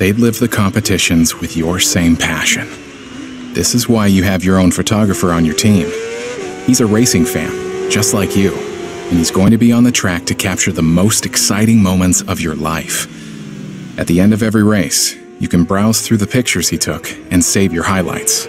They'd live the competitions with your same passion. This is why you have your own photographer on your team. He's a racing fan, just like you, and he's going to be on the track to capture the most exciting moments of your life. At the end of every race, you can browse through the pictures he took and save your highlights.